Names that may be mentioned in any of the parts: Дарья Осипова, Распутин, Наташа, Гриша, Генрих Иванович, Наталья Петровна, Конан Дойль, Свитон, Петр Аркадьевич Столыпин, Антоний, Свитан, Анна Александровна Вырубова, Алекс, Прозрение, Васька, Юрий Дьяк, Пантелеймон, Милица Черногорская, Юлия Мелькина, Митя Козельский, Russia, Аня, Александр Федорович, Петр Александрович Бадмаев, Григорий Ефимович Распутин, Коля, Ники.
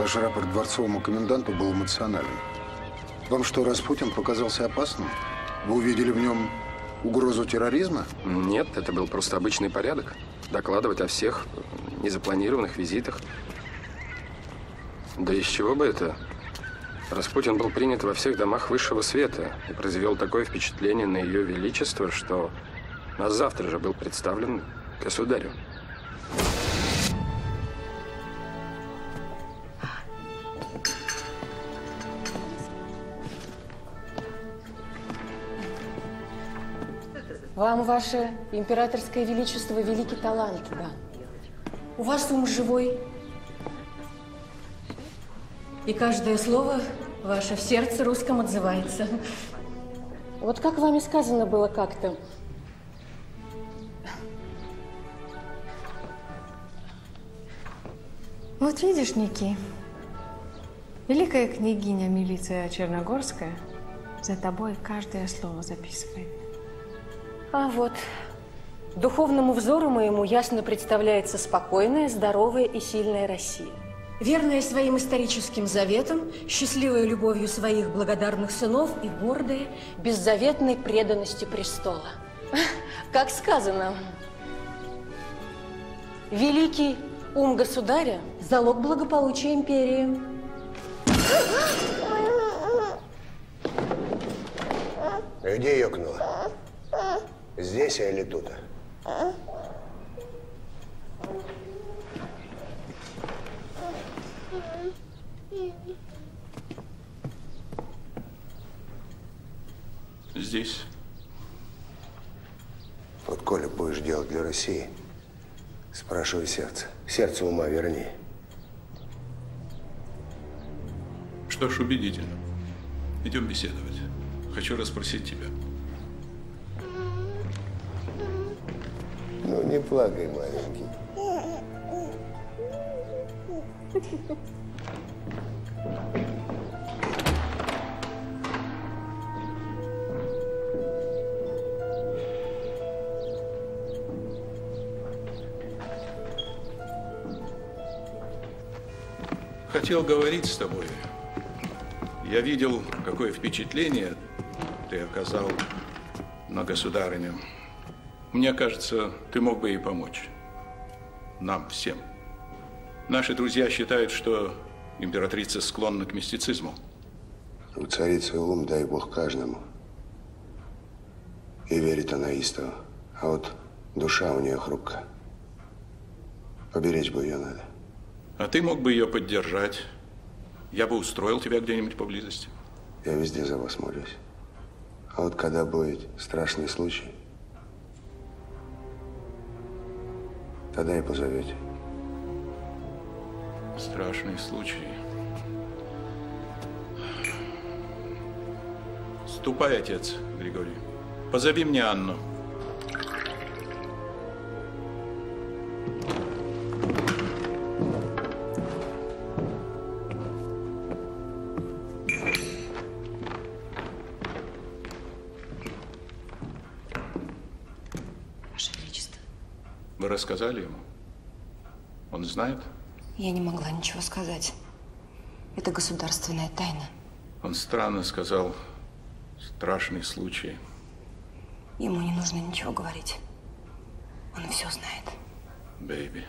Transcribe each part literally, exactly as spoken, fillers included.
Ваш рапорт дворцовому коменданту был эмоционален. Вам что, Распутин показался опасным? Вы увидели в нем угрозу терроризма? Нет, это был просто обычный порядок. Докладывать о всех незапланированных визитах. Да из чего бы это? Распутин был принят во всех домах высшего света и произвел такое впечатление на Ее Величество, что нас завтра же был представлен государю. Вам, ваше императорское величество, великий талант, да. У вас ум живой. И каждое слово ваше в сердце русском отзывается. Вот как вами сказано было как-то. Вот видишь, Ники, великая княгиня Милица Черногорская за тобой каждое слово записывает. А вот, духовному взору моему ясно представляется спокойная, здоровая и сильная Россия. Верная своим историческим заветам, счастливая любовью своих благодарных сынов и гордая, беззаветной преданности престола. Как сказано, великий ум государя – залог благополучия империи. Где ёкнуло? Здесь я или тут? Здесь. Вот, Коля, будешь делать для России, спрашивай сердце. Сердце ума верни. Что ж, убедительно. Идем беседовать. Хочу расспросить тебя. Ну, не плакай, маленький. Хотел говорить с тобой. Я видел, какое впечатление ты оказал на государыню. Мне кажется, ты мог бы ей помочь. Нам всем. Наши друзья считают, что императрица склонна к мистицизму. У царицы ум, дай бог, каждому. И верит она истово. А вот душа у нее хрупка. Поберечь бы ее надо. А ты мог бы ее поддержать. Я бы устроил тебя где-нибудь поблизости. Я везде за вас молюсь. А вот когда будет страшный случай, тогда и позовете. Страшный случай. Ступай, отец Григорий. Позови мне Анну. Сказали ему? Он знает? Я не могла ничего сказать. Это государственная тайна. Он странно сказал. Страшный случай. Ему не нужно ничего говорить. Он все знает. Бэйби.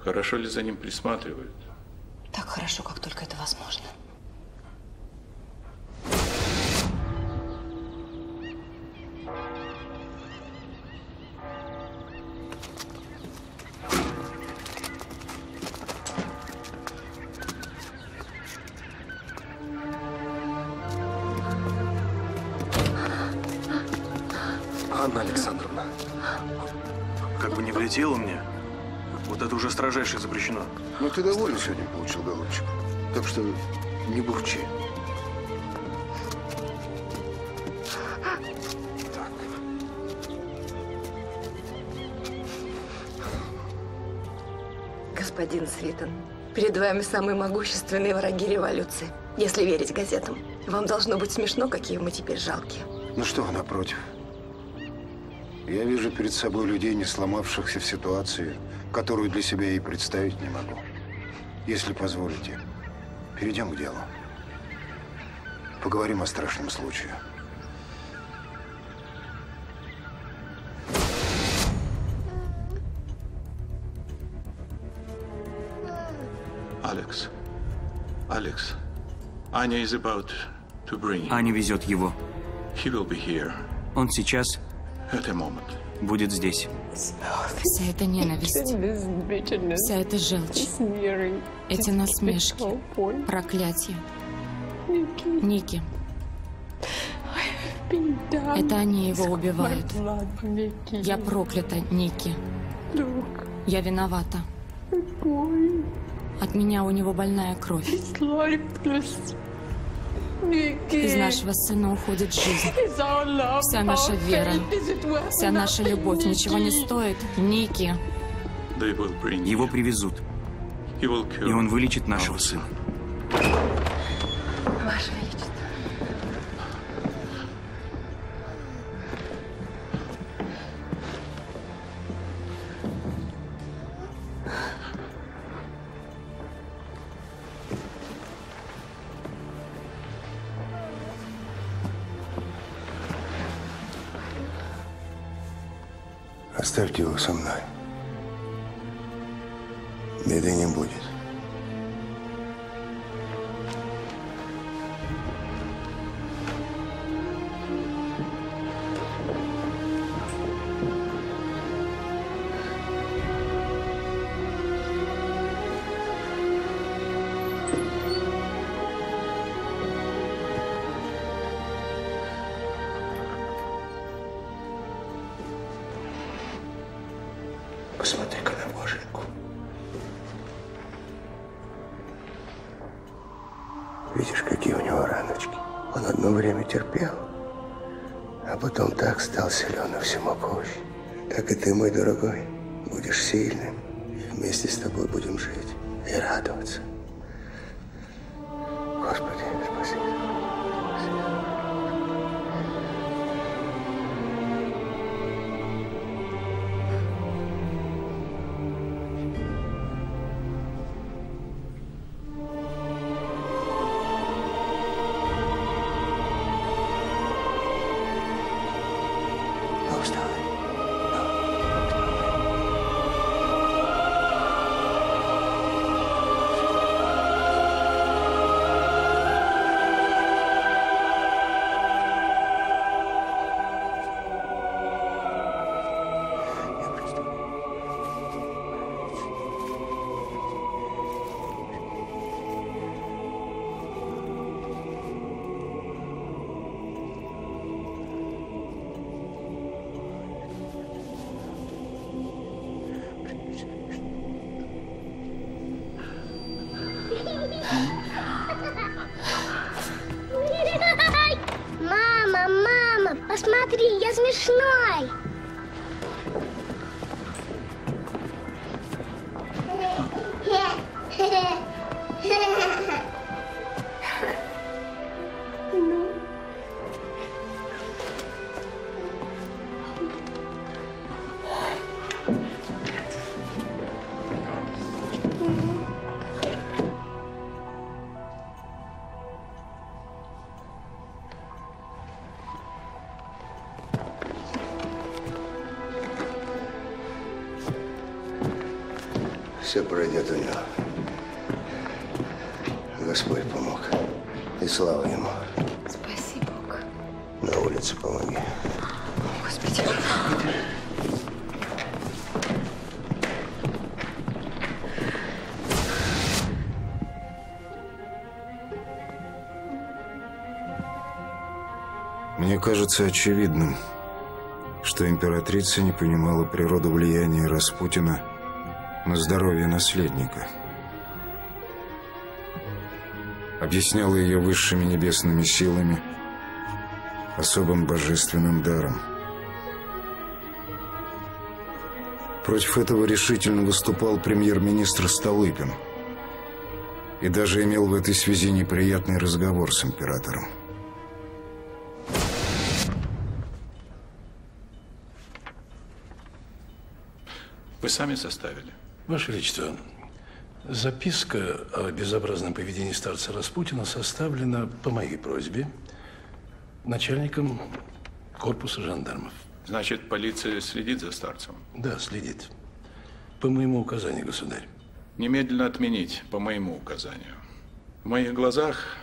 Хорошо ли за ним присматривают? Так хорошо, как только это возможно. Анна Александровна, как бы не влетело мне, вот это уже строжайше запрещено. Ну ты доволен сегодня получил, голубчик. Так что не бурчи. Так. Господин Свитан, перед вами самые могущественные враги революции. Если верить газетам, вам должно быть смешно, какие мы теперь жалкие. Ну что вы, напротив. Я вижу перед собой людей, не сломавшихся в ситуации, которую для себя и представить не могу. Если позволите, перейдем к делу. Поговорим о страшном случае. Алекс. Алекс. Аня is about to bring him. Аня везет его. He will be here. Он сейчас будет здесь. Вся эта ненависть, вся эта желчь, эти насмешки, проклятия. Ники. Это они его убивают. Я проклята, Ники. Я виновата. От меня у него больная кровь. Из нашего сына уходит жизнь. Вся наша вера, вся наша любовь ничего не стоит. Ники. Его привезут. И он вылечит нашего сына. Ваше Величество. Оставьте его со мной. Беды не будет. Посмотри-ка на боженьку. Видишь, какие у него раночки. Он одно время терпел, а потом так стал силен и всему помощь. Так и ты, мой дорогой, будешь сильным. И вместе с тобой будем жить и радоваться. Господи, спасибо. Все пройдет у него. Господь помог. И слава ему. Спасибо, Бог. На улице помоги. Господи. Мне кажется очевидным, что императрица не понимала природу влияния Распутина на здоровье наследника. Объясняла ее высшими небесными силами, особым божественным даром. Против этого решительно выступал премьер-министр Столыпин и даже имел в этой связи неприятный разговор с императором. Вы сами составили? Ваше Величество, Записка о безобразном поведении старца Распутина составлена по моей просьбе начальником корпуса жандармов. Значит, полиция следит за старцем? Да, следит. По моему указанию, государь. Немедленно отменить по моему указанию. В моих глазах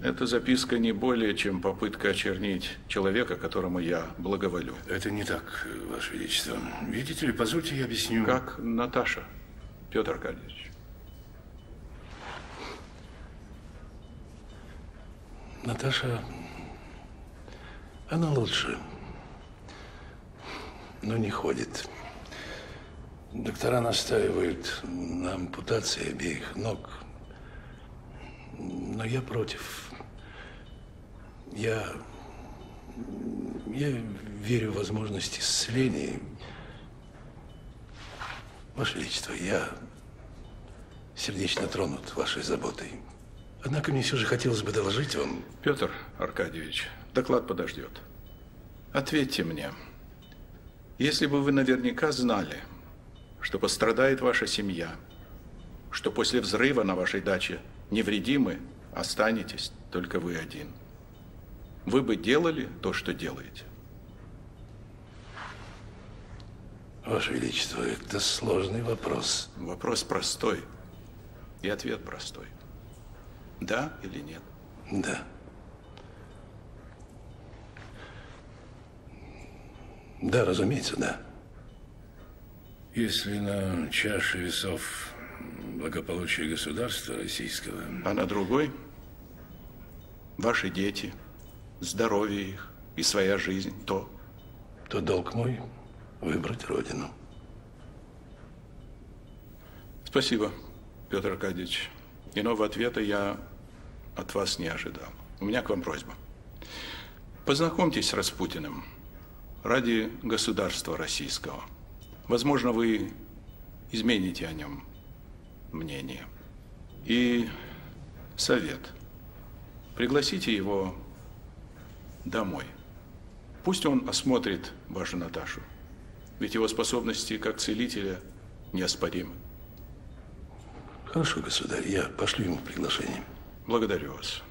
эта записка не более, чем попытка очернить человека, которому я благоволю. Это не так, Ваше Величество. Видите ли, позвольте я объясню. Как Наташа, Петр Аркадьевич. Наташа, она лучше, но не ходит. Доктора настаивают на ампутации обеих ног, но я против. Я, я верю в возможность исцеления. Ваше Величество, я сердечно тронут вашей заботой. Однако мне все же хотелось бы доложить вам… Петр Аркадьевич, доклад подождет. Ответьте мне, если бы вы наверняка знали, что пострадает ваша семья, что после взрыва на вашей даче невредимы останетесь только вы один, вы бы делали то, что делаете? Ваше Величество, это сложный вопрос. Вопрос простой. И ответ простой. Да или нет? Да. Да, разумеется, да. Если на чаше весов благополучие государства российского… А на другой – ваши дети, здоровье их и своя жизнь, то… То долг мой – выбрать родину. Спасибо, Петр Аркадьевич. Иного ответа я от вас не ожидал. У меня к вам просьба. Познакомьтесь с Распутиным ради государства российского. Возможно, вы измените о нем мнение. И совет. Пригласите его домой. Пусть он осмотрит вашу Наташу. Ведь его способности как целителя неоспоримы. Хорошо, государь, я пошлю ему приглашение. Благодарю вас.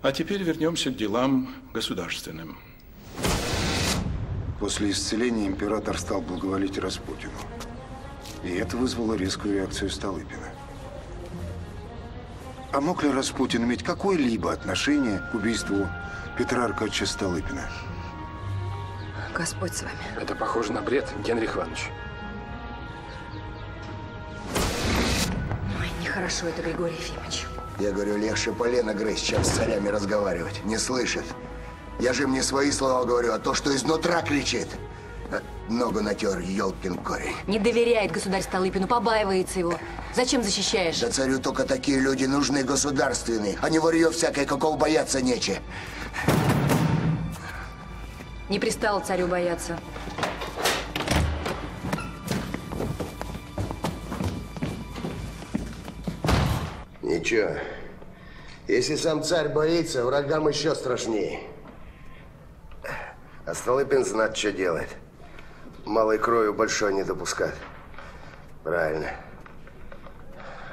А теперь вернемся к делам государственным. После исцеления император стал благоволить Распутину. И это вызвало резкую реакцию Столыпина. А мог ли Распутин иметь какое-либо отношение к убийству Петра Аркадьевича Столыпина? Господь с вами. Это похоже на бред, Генрих Иванович. Ой, нехорошо это, Григорий Ефимович. Я говорю, легче полено грызть, чем с царями разговаривать. Не слышит. Я же им не свои слова говорю, а то, что изнутра кричит. Ногу натер, елкин корень. Не доверяет государь Столыпину, побаивается его. Зачем защищаешь? Да царю только такие люди нужны государственные, а не варьё всякое, какого бояться нечего. Не пристало царю бояться. Ничего. Если сам царь боится, врагам еще страшнее. А Столыпин знает, что делает. Малой кровью большой не допускает. Правильно.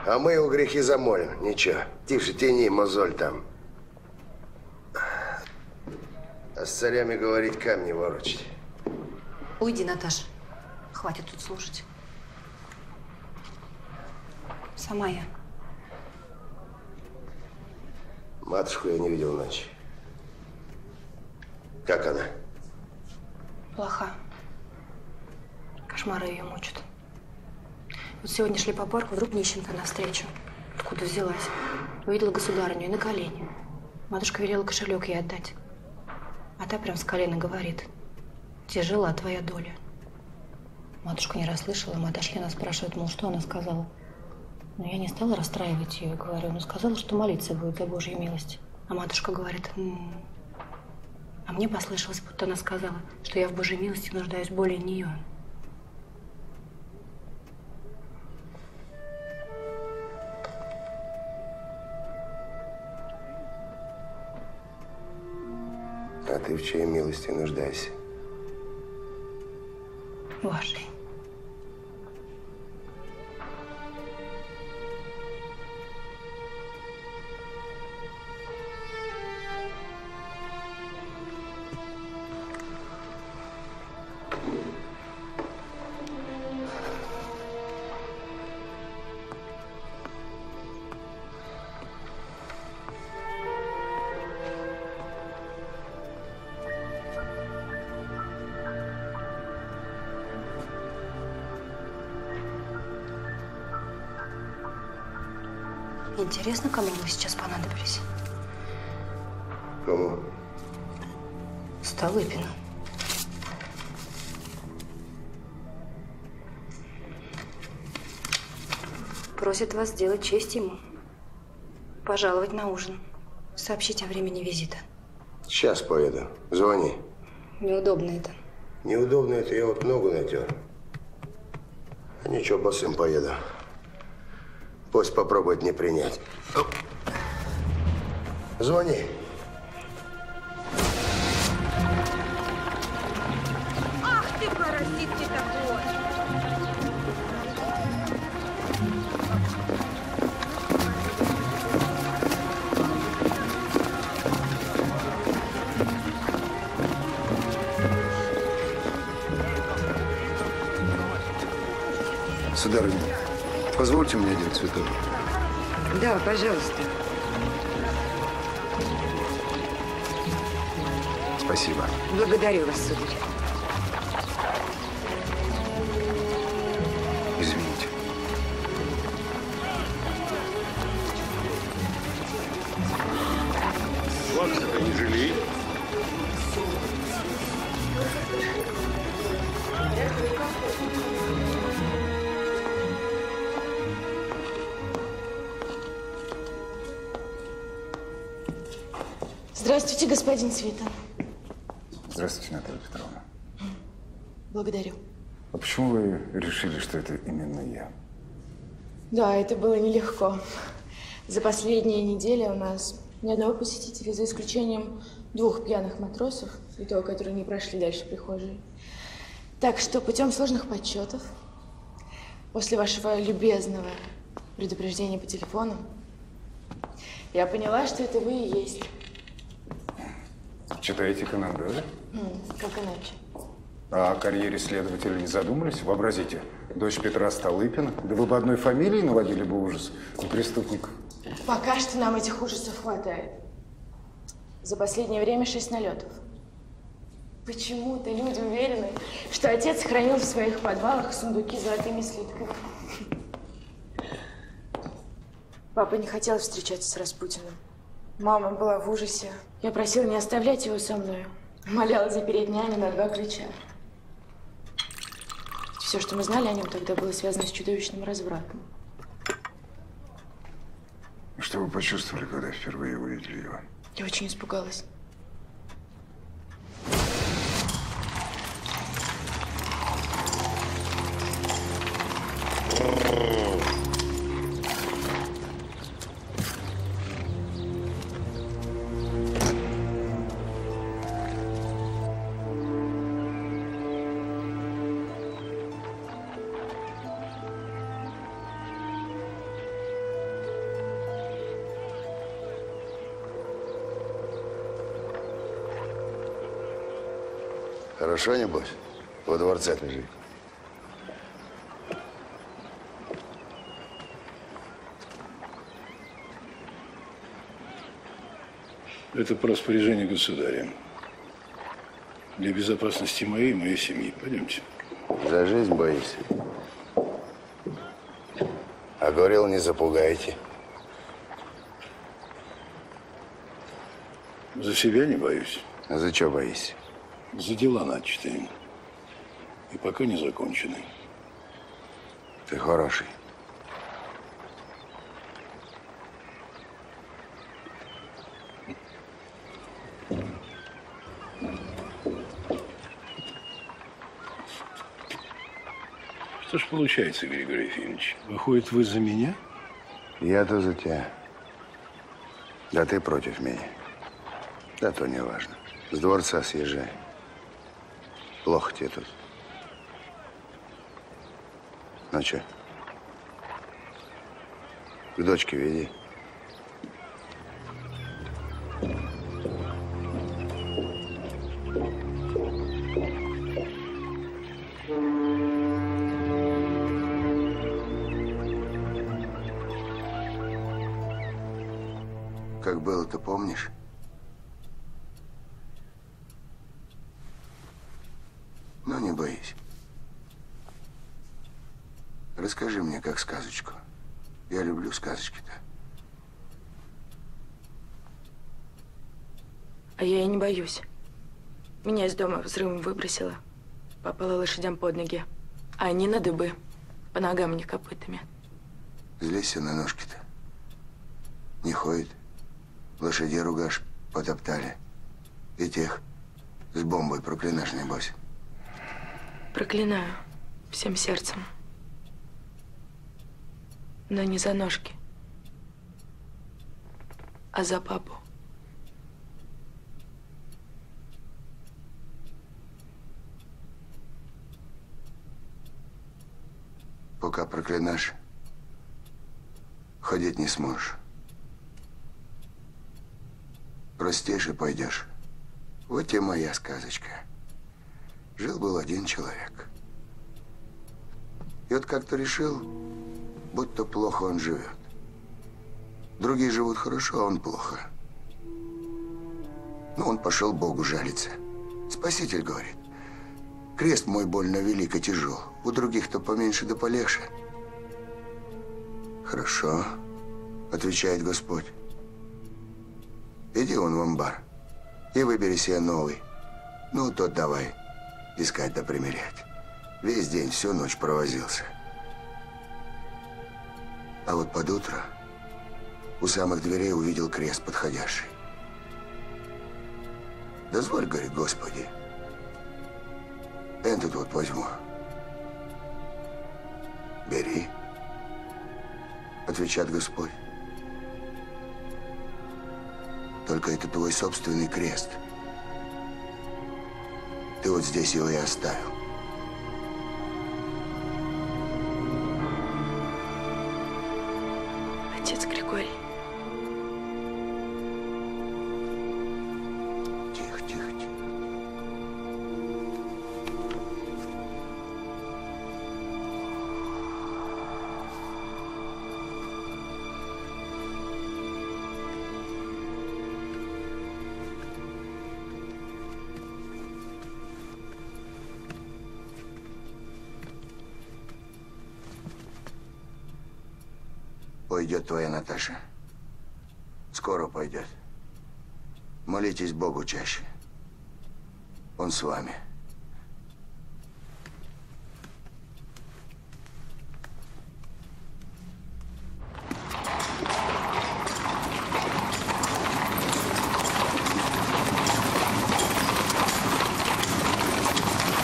А мы его грехи замолим. Ничего. Тише тяни, мозоль там. А с царями говорить, камни ворочать. Уйди, Наташа. Хватит тут слушать. Сама я. Матушку я не видел ночью. Как она? Плоха. Кошмары ее мучат. Вот сегодня шли по парку, вдруг нищенка навстречу. Откуда взялась? Увидела государыню и на колени. Матушка велела кошелек ей отдать. А та прям с колена говорит: тяжела твоя доля. Матушка не расслышала, мы отошли, она спрашивает, мол, что она сказала. Но я не стала расстраивать ее, говорю, но сказала, что молиться будет за Божью милость. А матушка говорит… А мне послышалось, будто она сказала, что я в Божьей милости нуждаюсь более нее. А ты в чьей милости нуждаешься? Вашей. Интересно, кому мы сейчас понадобились? Кому? Столыпину. Просит вас сделать честь ему. Пожаловать на ужин. Сообщить о времени визита. Сейчас поеду. Звони. Неудобно это. Неудобно это, я вот ногу натер. Ничего, босым поеду. Пусть попробует не принять. Оп. Звони. Ах ты, паразит ты такой! Сударыня, позвольте мне один цветок. Да, пожалуйста. Спасибо. Благодарю вас, сударь. Извините. Вакса-то не жалей. Здравствуйте, господин Свитан. Здравствуйте, Наталья Петровна. Благодарю. А почему вы решили, что это именно я? Да, это было нелегко. За последние недели у нас ни одного посетителя, за исключением двух пьяных матросов, и того, которые не прошли дальше прихожей. Так что путем сложных подсчетов, после вашего любезного предупреждения по телефону, я поняла, что это вы и есть. Читаете Конан Дойля? Mm, как иначе. А о карьере следователя не задумались? Вообразите, дочь Петра Столыпина. Да вы бы одной фамилией наводили бы ужас у преступников. Пока что нам этих ужасов хватает. За последнее время шесть налетов. Почему-то люди уверены, что отец хранил в своих подвалах сундуки с золотыми слитками. Папа не хотел встречаться с Распутиным. Мама была в ужасе. Я просила не оставлять его со мной. Моляла запереть няню на два ключа. Все, что мы знали о нем, тогда было связано с чудовищным развратом. Что вы почувствовали, когда впервые увидели его? Я очень испугалась. Хорошо, небось, во дворце ты жить. Это по распоряжению государя. Для безопасности моей и моей семьи. Пойдемте. За жизнь боишься? А говорил, не запугайте. За себя не боюсь. А за чего боишься? За дела начатые. И пока не закончены. Ты хороший. Что ж получается, Григорий Ефимович? Выходит, вы за меня? Я-то за тебя. Да ты против меня. Да то не важно. С дворца съезжай. Плохо тебе тут. Ну что? К дочке веди. Как было, ты помнишь? Но не боись. Расскажи мне, как сказочку. Я люблю сказочки-то. А я и не боюсь. Меня из дома взрывом выбросило. Попала лошадям под ноги. А они на дыбы. По ногам мне копытами. Злейся на ножки-то. Не ходит. Лошадей ругаш потоптали. И тех с бомбой проклинаешь, небось. Проклинаю. Всем сердцем. Но не за ножки. А за папу. Пока проклинаешь, ходить не сможешь. Простейше пойдешь. Вот и моя сказочка. Жил-был один человек. И вот как-то решил, будто плохо он живет. Другие живут хорошо, а он плохо. Но он пошел Богу жалиться. Спаситель говорит: крест мой больно велик и тяжел. У других-то поменьше да полегче. Хорошо, отвечает Господь. Иди вон в амбар и выбери себе новый. Ну, тот давай искать да примерять. Весь день, всю ночь провозился. А вот под утро у самых дверей увидел крест подходящий. Дозволь, говорит, Господи, этот вот возьму. Бери, отвечает Господь. Только это твой собственный крест. Ты вот здесь его и оставил. Отец Григорий. Тихо, тихо, тихо. Пойдет твоя Наташа. Скоро пойдет. Молитесь Богу чаще. Он с вами.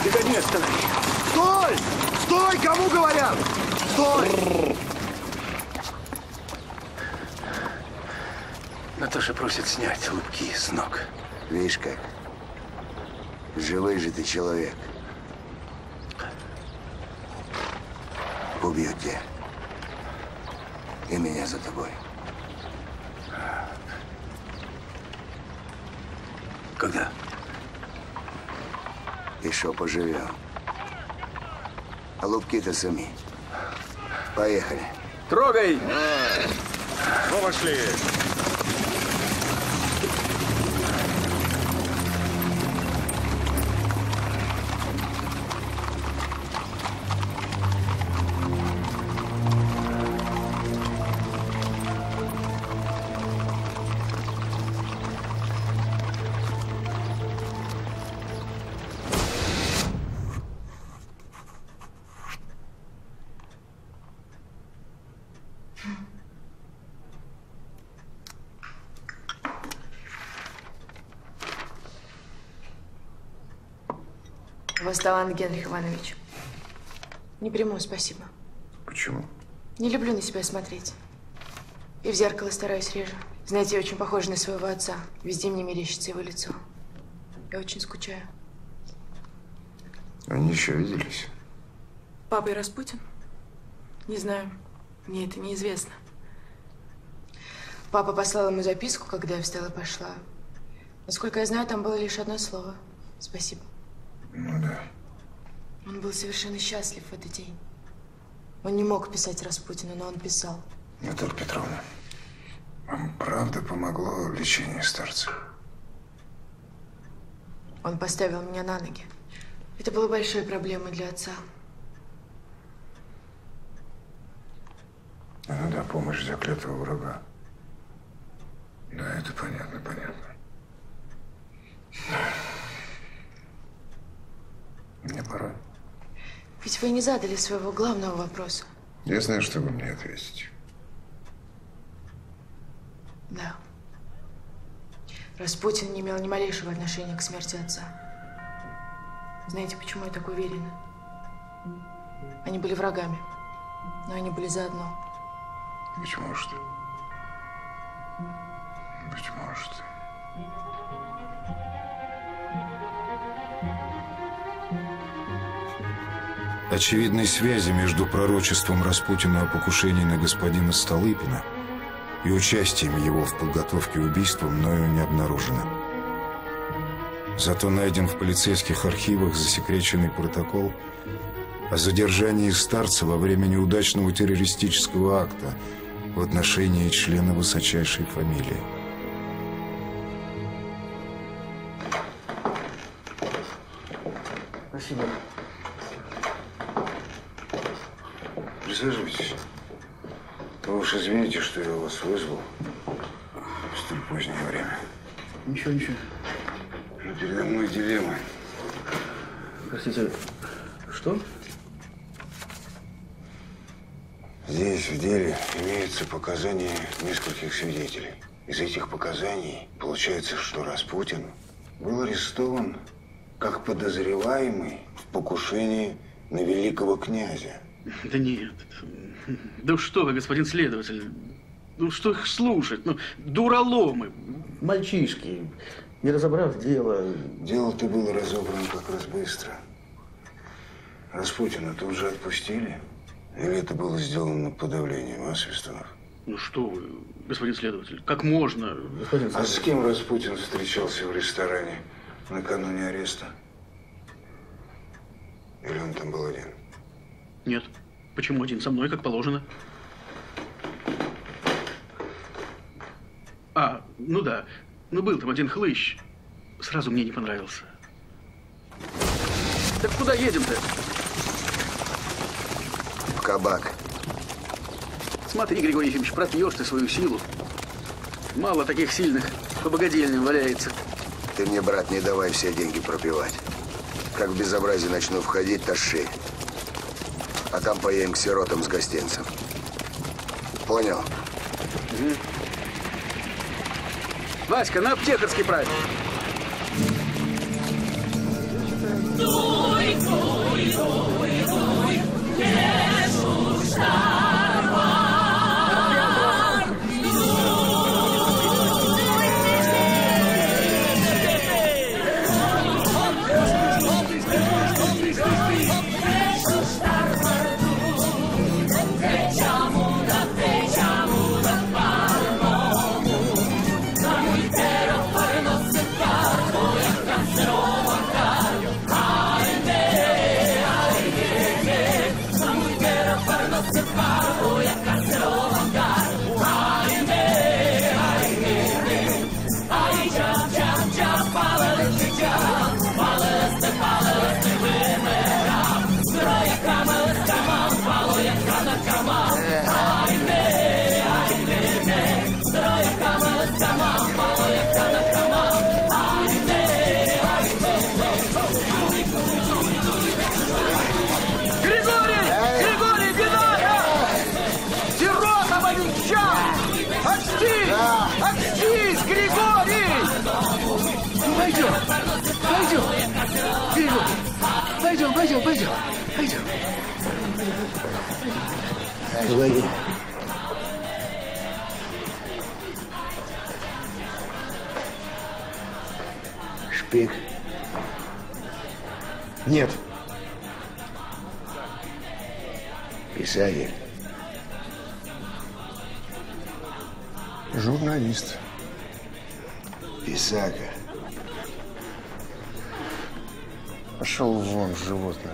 Наконец-то! Стой! Стой! Кому говорят? Стой! Наташа просит снять лупки с ног. Видишь как? Живой же ты человек. Убьют тебя. И меня за тобой. Когда? Еще поживем. А лупки-то сами. Поехали. Трогай! Ну, пошли! Талант, Генрих Иванович. Не приму, спасибо. Почему? Не люблю на себя смотреть. И в зеркало стараюсь реже. Знаете, я очень похожа на своего отца. Везде мне мерещится его лицо. Я очень скучаю. Они еще виделись? Папа и Распутин? Не знаю. Мне это неизвестно. Папа послал ему записку, когда я встала и пошла. Насколько я знаю, там было лишь одно слово. Спасибо. Ну да. Он был совершенно счастлив в этот день. Он не мог писать Распутину, но он писал. Наталья Петровна, вам правда помогло лечение старца? Он поставил меня на ноги. Это было большой проблемой для отца. Ну да, помощь заклятого врага. Да, это понятно, понятно. ведь вы не задали своего главного вопроса. Я знаю, что вы мне ответите. Да. Распутин не имел ни малейшего отношения к смерти отца. Знаете, почему я так уверена? Они были врагами, но они были заодно. Быть может. Быть может. Очевидной связи между пророчеством Распутина о покушении на господина Столыпина и участием его в подготовке убийства мною не обнаружено. Зато найден в полицейских архивах засекреченный протокол о задержании старца во время неудачного террористического акта в отношении члена высочайшей фамилии. Спасибо. Присаживайтесь. Вы уж извините, что я вас вызвал в столь позднее время. Ничего, ничего. Передо мной дилемма. Простите, что? Здесь в деле имеются показания нескольких свидетелей. Из этих показаний получается, что Распутин был арестован как подозреваемый в покушении на великого князя. Да нет. Да что вы, господин следователь. Ну что их слушать? Ну, дураломы. Мальчишки, не разобрав дело. Дело-то было разобрано как раз быстро. Распутина-то уже отпустили? Или это было сделано под давлением, а, Свистонов? Ну что вы, господин следователь, как можно? Господин следователь. А с кем Распутин встречался в ресторане накануне ареста? Или он там был один? Нет. Почему один? Со мной, как положено. А, ну да. Ну был там один хлыщ. Сразу мне не понравился. Так куда едем-то? В кабак. Смотри, Григорий Ефимович, пропьешь ты свою силу. Мало таких сильных по богадельням валяется. Ты мне, брат, не давай все деньги пропивать. Как в безобразие начну входить, таши. А там поедем к сиротам с гостинцем. Понял? Угу. Васька, на аптекарский правильно. Дуй, дуй, дуй, дуй, лежу шарвар. Дуй, дуй, дуй, дуй. Пойдем, пойдем, пойдем, пойдем. Говори. Шпик. Нет. Писатель. Журналист. Писака. Пошел вон, животное.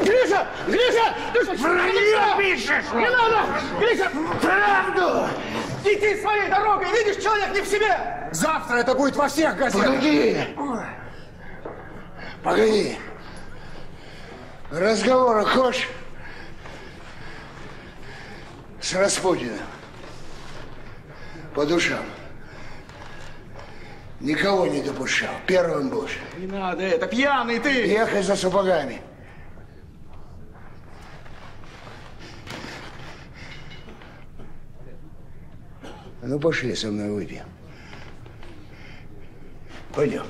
Гриша! Гриша! Ты что, вранье пишешь? Не надо! Гриша! Правду! Иди своей дорогой! Видишь, человек не в себе! Завтра это будет во всех газетах! Погоди! Погоди! Разговора хочешь? С Распутиным. По душам. Никого не допущал. Первым больше. Не надо это. Пьяный ты. Ехай за сапогами. Ну, пошли со мной выпьем. Пойдем.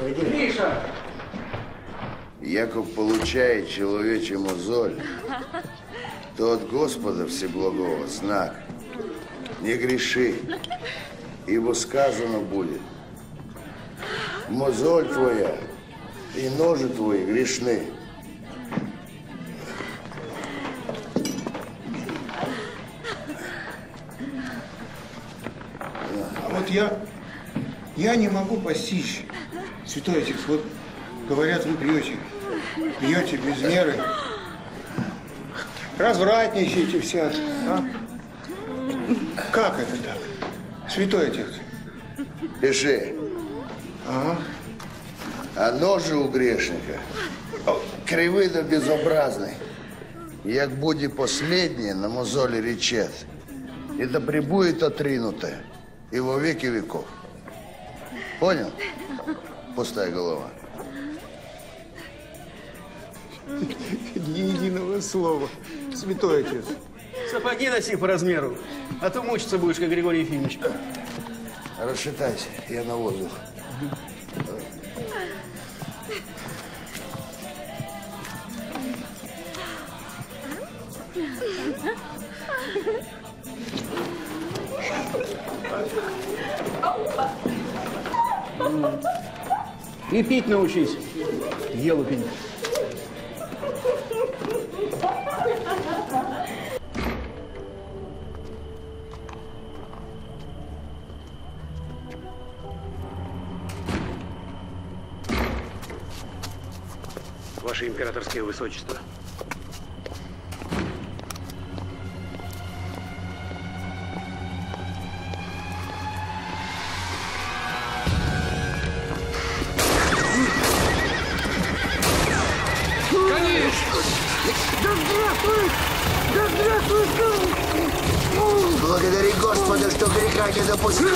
Пойдем. Гриша! Яков получает человечью мозоль, то от Господа Всеблагого знак. Не греши, ибо сказано будет. Мозоль твоя и ножи твои грешны. А вот я, я не могу постичь, святой отец, вот говорят, вы пьете, пьете без меры, развратничаете все, а? Как это так, святой отец? Пиши. Ага. А ножи у грешника кривы да безобразны, як буде последнее на мозолі речет, и да прибудет отринуто, и во веки веков. Понял? Пустая голова. Ни единого слова, святой отец. Сапоги носи по размеру, а то мучиться будешь, как Григорий Ефимович. Расшатайся, я на воздух. И пить научись, елупень. Ваше императорское высочество. Благодари Господа, что греха не допустил.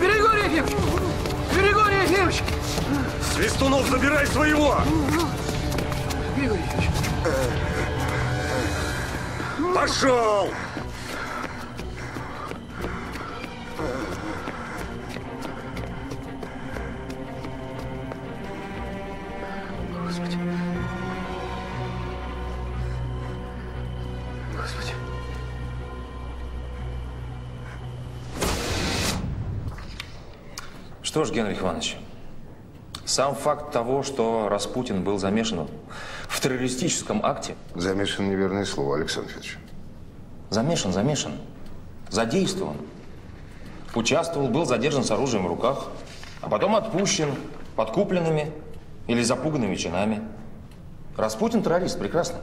Григорий Ефимович! Григорий Ефимович! Свистунов, забирай своего! Григорий Ефимович! Пошел! Что ж, Генрих Иванович, сам факт того, что Распутин был замешан в террористическом акте… Замешан неверное слово, Александр Федорович. Замешан, замешан. Задействован. Участвовал, был задержан с оружием в руках, а потом отпущен подкупленными или запуганными чинами. Распутин террорист, прекрасно.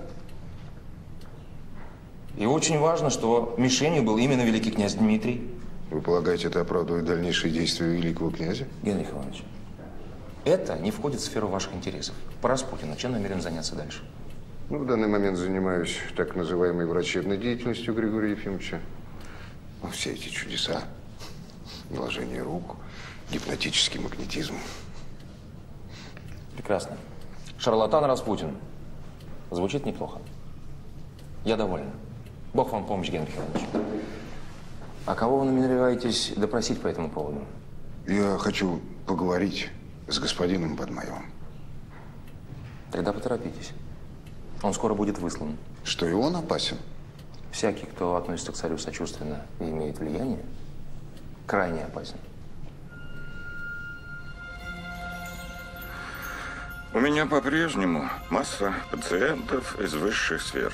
И очень важно, что мишенью был именно великий князь Дмитрий. Вы полагаете, это оправдывает дальнейшие действия великого князя? Генрих Иванович, это не входит в сферу ваших интересов. По Распутину, чем намерен заняться дальше? Ну, в данный момент занимаюсь так называемой врачебной деятельностью Григория Ефимовича. Ну, все эти чудеса, наложение рук, гипнотический магнетизм. Прекрасно. Шарлатан Распутин. Звучит неплохо. Я доволен. Бог вам помощь, Генрих Иванович. А кого вы намереваетесь допросить по этому поводу? Я хочу поговорить с господином Бадмаевым. Тогда поторопитесь. Он скоро будет выслан. Что, и он опасен? Всякий, кто относится к царю сочувственно и имеет влияние, крайне опасен. У меня по-прежнему масса пациентов из высших сфер.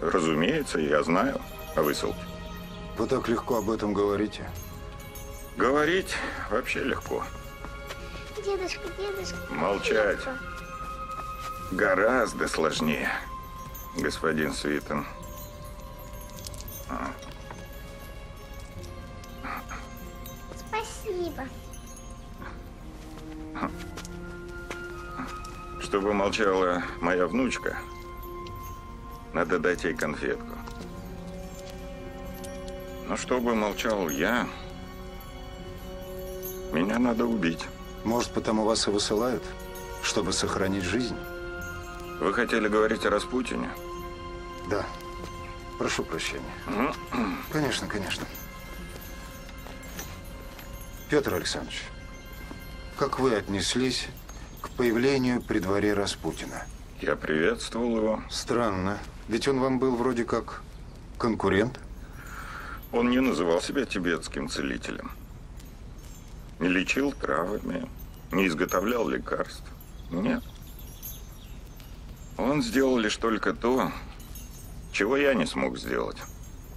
Разумеется, я знаю о высылке. Вы так легко об этом говорите. Говорить вообще легко. Дедушка, дедушка. Молчать. Дедушка. Гораздо сложнее, господин Свитон. Спасибо. Чтобы молчала моя внучка, надо дать ей конфетку. Но чтобы молчал я, меня надо убить. Может, потому вас и высылают? чтобы сохранить жизнь. Вы хотели говорить о Распутине? Да. Прошу прощения. Конечно, конечно. Петр Александрович, как вы отнеслись к появлению при дворе Распутина? Я приветствовал его. Странно. Ведь он вам был вроде как конкурент. Он не называл себя тибетским целителем. Не лечил травами, не изготовлял лекарств. Нет. Он сделал лишь только то, чего я не смог сделать.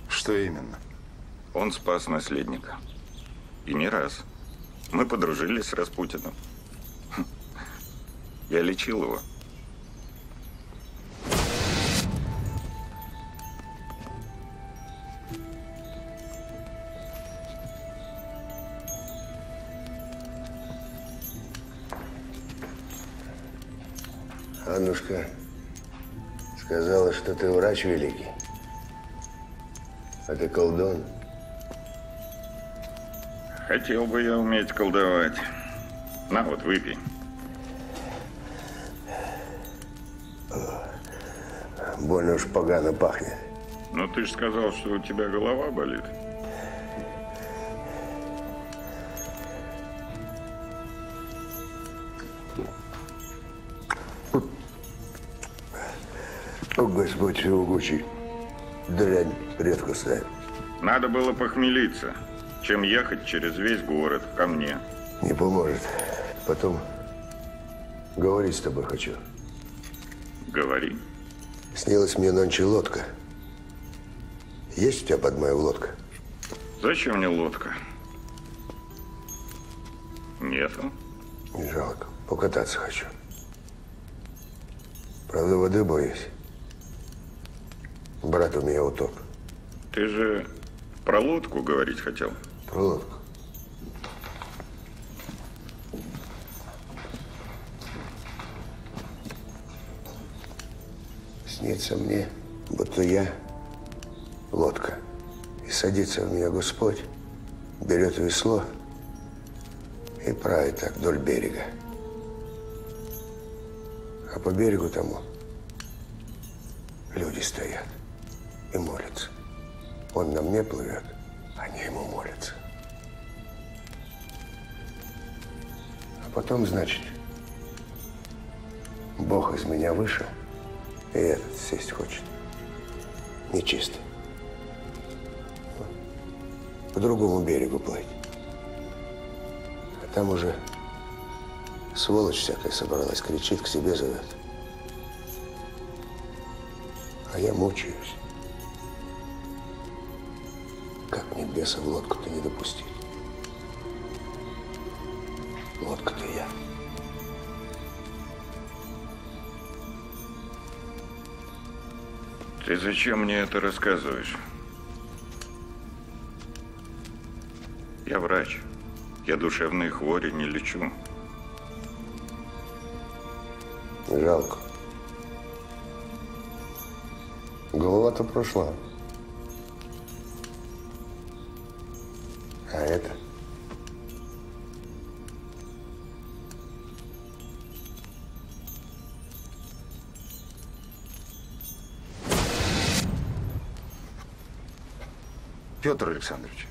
Что именно? Он спас наследника. И не раз. Мы подружились с Распутиным. Я лечил его. Аннушка сказала, что ты врач великий, а ты колдун. Хотел бы я уметь колдовать. На, вот выпей. Больно уж погано пахнет. Но ты же сказал, что у тебя голова болит. О, Господь всемогущий, дрянь редко ставит. Надо было похмелиться, чем ехать через весь город ко мне. Не поможет. Потом говорить с тобой хочу. Говори. Снилась мне ночью лодка. Есть у тебя под мою лодка? Зачем мне лодка? Нету. Не жалко. Покататься хочу. Правда, воды боюсь. Брат у меня утоп. Ты же про лодку говорить хотел? Про лодку. Снится мне, будто я лодка. И садится в меня Господь, берет весло и правит так вдоль берега. А по берегу тому люди стоят и молятся. Он на мне плывет, они ему молятся. А потом, значит, Бог из меня выше, и этот сесть хочет. Нечистый. По другому берегу плыть. А там уже сволочь всякая собралась, кричит, к себе зовет. А я мучаюсь. Как мне беса в лодку-то не допустить? Лодка-то я. Ты зачем мне это рассказываешь? Я врач. Я душевные хвори не лечу. Жалко. Голова-то прошла. А это? Петр Александрович,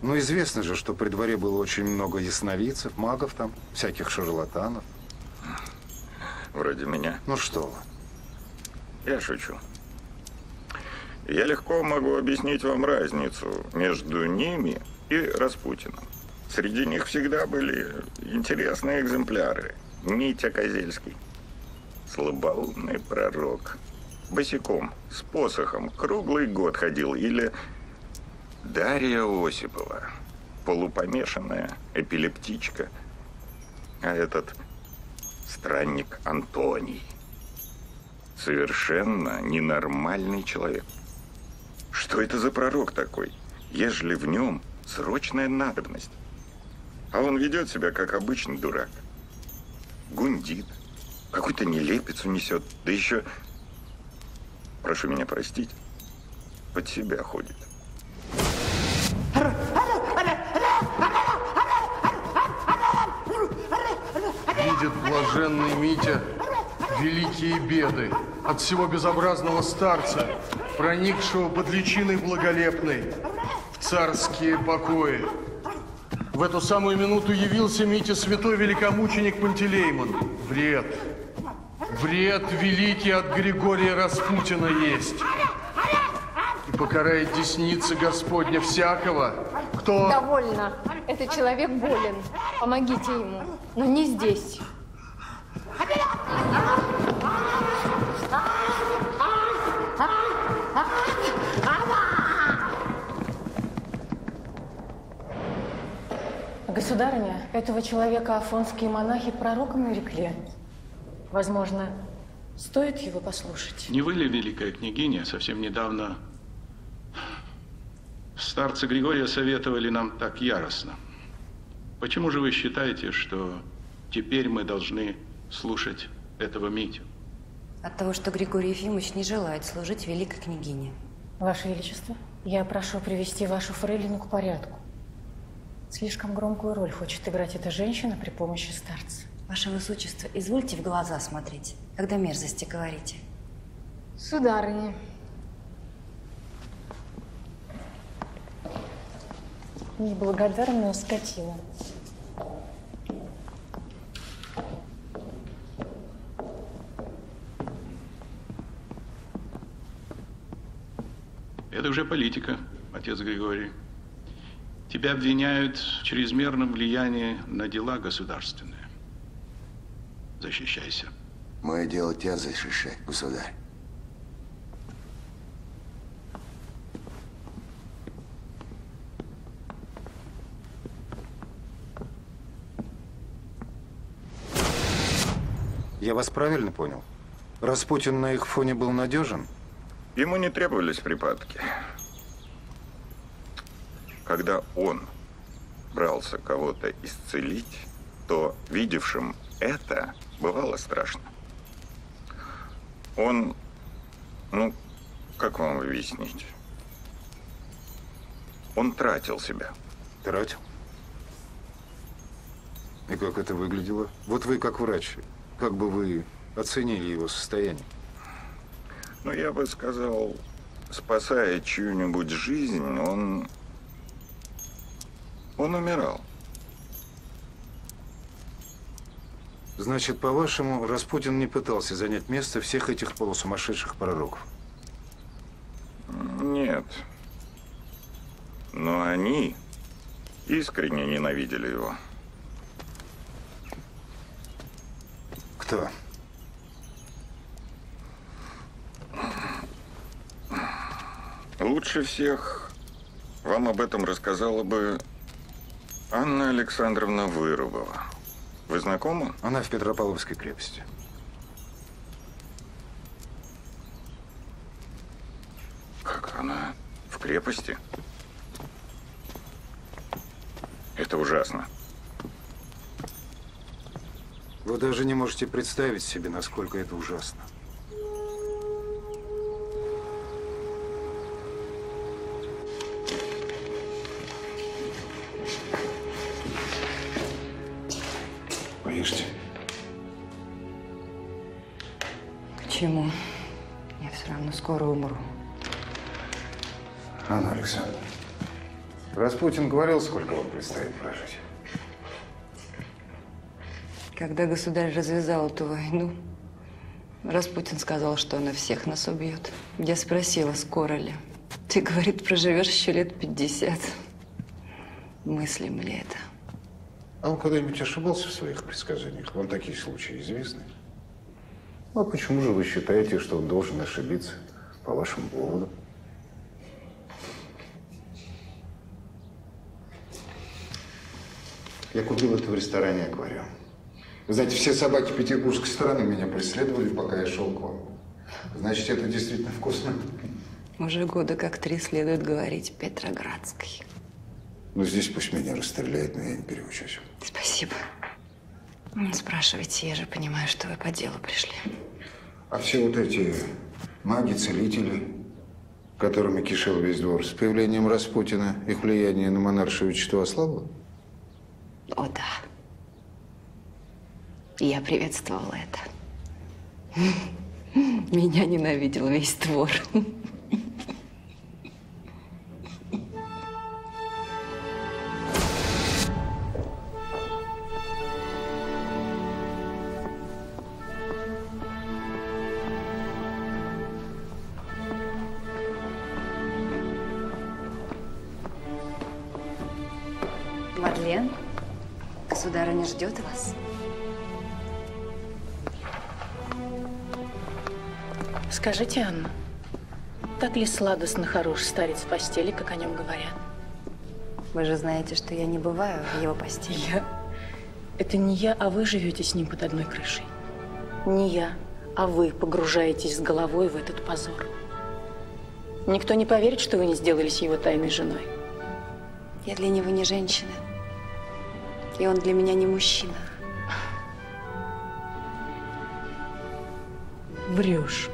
ну известно же, что при дворе было очень много ясновидцев, магов там, всяких шарлатанов. Вроде меня. Ну что вы? Я шучу. Я легко могу объяснить вам разницу между ними и Распутиным. Среди них всегда были интересные экземпляры. Митя Козельский. Слабоумный пророк. Босиком, с посохом, круглый год ходил. Или Дарья Осипова. Полупомешанная эпилептичка. А этот странник Антоний. Совершенно ненормальный человек. Что это за пророк такой, ежели в нем срочная надобность? А он ведет себя, как обычный дурак. Гундит, какую-то нелепицу несет, да еще, прошу меня простить, под себя ходит. Видит блаженный Митя, великие беды от всего безобразного старца, проникшего под личиной благолепной в царские покои. В эту самую минуту явился Митя святой великомученик Пантелеймон. Вред, вред великий от Григория Распутина есть. И покарает десница Господня всякого, кто… Довольно. Этот человек болен. Помогите ему. Но не здесь. Государыня, этого человека афонские монахи пророком нарекли. Возможно, стоит его послушать. Не вы ли, великая княгиня, совсем недавно старца Григория советовали нам так яростно? Почему же вы считаете, что теперь мы должны слушать этого Митю? От того, что Григорий Ефимович не желает служить великой княгине. Ваше Величество, я прошу привести вашу фрейлину к порядку. Слишком громкую роль хочет играть эта женщина при помощи старца. Ваше Высочество, извольте в глаза смотреть, когда мерзости говорите. Сударыня. Неблагодарная скотина. Это уже политика, отец Григорий. Тебя обвиняют в чрезмерном влиянии на дела государственные. Защищайся. Мое дело тебя защищать, государь. Я вас правильно понял? Распутин на их фоне был надежен? Ему не требовались припадки. Когда он брался кого-то исцелить, то видевшим это бывало страшно. Он, ну, как вам объяснить? Он тратил себя. Тратил? И как это выглядело? Вот вы, как врач, как бы вы оценили его состояние? Ну, я бы сказал, спасая чью-нибудь жизнь, он... Он умирал. Значит, по-вашему, Распутин не пытался занять место всех этих полусумасшедших пророков? Нет. Но они искренне ненавидели его. Кто? Лучше всех вам об этом рассказала бы Анна Александровна Вырубова. Вы знакомы? Она в Петропавловской крепости. Как она? В крепости? Это ужасно. Вы даже не можете представить себе, насколько это ужасно. Почему? Я все равно скоро умру. Анна Александровна, Распутин говорил, сколько вам предстоит прожить? Когда государь развязал эту войну, Распутин сказал, что она всех нас убьет. Я спросила, скоро ли. Ты, говорит, проживешь еще лет пятьдесят. Мыслим ли это? А он когда-нибудь ошибался в своих предсказаниях? Вам такие случаи известны? А почему же вы считаете, что он должен ошибиться по вашему поводу? Я купил это в ресторане «Аквариум». Вы знаете, все собаки петербургской стороны меня преследовали, пока я шел к вам. Значит, это действительно вкусно. Уже года как три следует говорить петроградской. Ну, здесь пусть меня расстреляют, но я не переучусь. Спасибо. Не спрашивайте, я же понимаю, что вы по делу пришли. А все вот эти маги, целители, которыми кишел весь двор, с появлением Распутина их влияние на монаршее учество ослабло? О, да. И я приветствовала это. Меня ненавидел весь двор. Государыня ждет вас. Скажите, Анна, так ли сладостно хорош старец в постели, как о нем говорят? Вы же знаете, что я не бываю в его постели. Я? Это не я, а вы живете с ним под одной крышей. Не я, а вы погружаетесь с головой в этот позор. Никто не поверит, что вы не сделались его тайной женой. Я для него не женщина. И он для меня не мужчина. Врешь.